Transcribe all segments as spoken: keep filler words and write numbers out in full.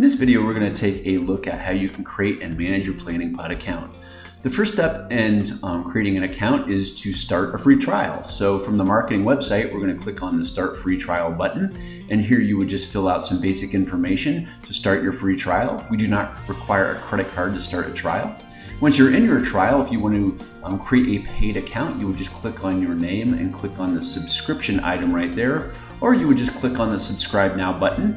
In this video, we're going to take a look at how you can create and manage your Planning Pod account. The first step in um, creating an account is to start a free trial. So from the marketing website, we're going to click on the Start Free Trial button. And here you would just fill out some basic information to start your free trial. We do not require a credit card to start a trial. Once you're in your trial, if you want to um, create a paid account, you would just click on your name and click on the subscription item right there, or you would just click on the Subscribe Now button.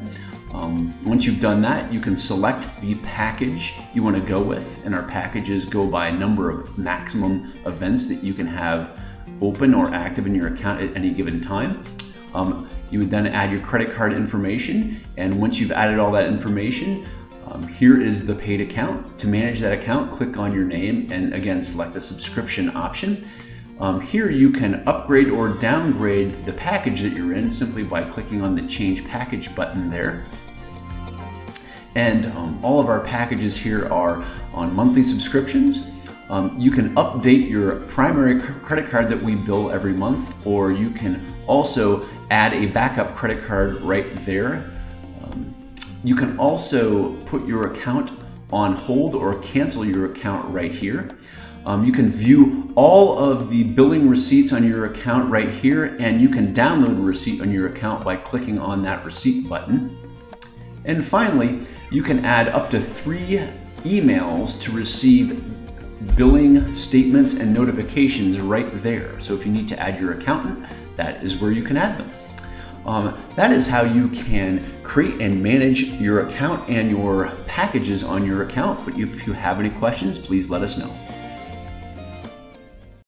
Um, once you've done that, you can select the package you want to go with, and our packages go by a number of maximum events that you can have open or active in your account at any given time. Um, you would then add your credit card information, and once you've added all that information, Um, here is the paid account. To manage that account, click on your name and again, select the subscription option. Um, here you can upgrade or downgrade the package that you're in simply by clicking on the Change Package button there. And um, all of our packages here are on monthly subscriptions. Um, you can update your primary credit card that we bill every month, or you can also add a backup credit card right there. Um, You can also put your account on hold or cancel your account right here. Um, you can view all of the billing receipts on your account right here, and you can download a receipt on your account by clicking on that receipt button. And finally, you can add up to three emails to receive billing statements and notifications right there. So if you need to add your accountant, that is where you can add them. Um, that is how you can create and manage your account and your packages on your account. But if you have any questions, please let us know.